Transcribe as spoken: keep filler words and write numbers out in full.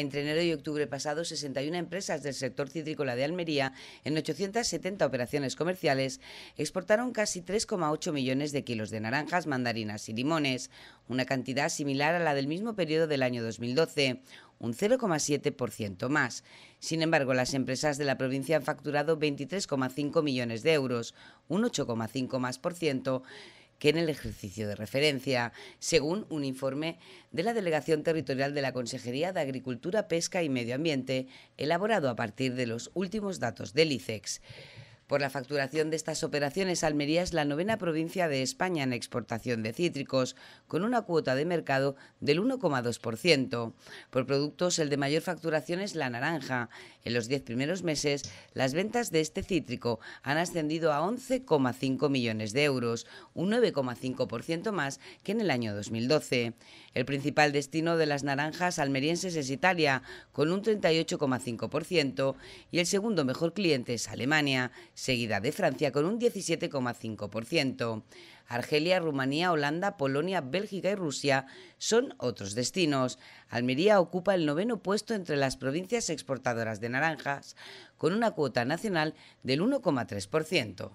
entre enero y octubre pasado sesenta y una empresas del sector citrícola de Almería en ochocientas setenta operaciones comerciales exportaron casi tres coma ocho millones de kilos de naranjas, mandarinas y limones, una cantidad similar a la del mismo periodo del año dos mil doce, un cero coma siete por ciento más. Sin embargo, las empresas de la provincia han facturado veintitrés coma cinco millones de euros, un ocho coma cinco por ciento más por ciento que en el ejercicio de referencia, según un informe de la Delegación Territorial de la Consejería de Agricultura, Pesca y Medio Ambiente, elaborado a partir de los últimos datos del Icex. Por la facturación de estas operaciones, Almería es la novena provincia de España en exportación de cítricos, con una cuota de mercado del uno coma dos por ciento. Por productos, el de mayor facturación es la naranja. En los diez primeros meses, las ventas de este cítrico han ascendido a once coma cinco millones de euros, un nueve coma cinco por ciento más que en el año dos mil doce. El principal destino de las naranjas almerienses es Italia, con un treinta y ocho coma cinco por ciento, y el segundo mejor cliente es Alemania, seguida de Francia con un diecisiete coma cinco por ciento. Argelia, Rumanía, Holanda, Polonia, Bélgica y Rusia son otros destinos. Almería ocupa el noveno puesto entre las provincias exportadoras de naranjas, con una cuota nacional del uno coma tres por ciento.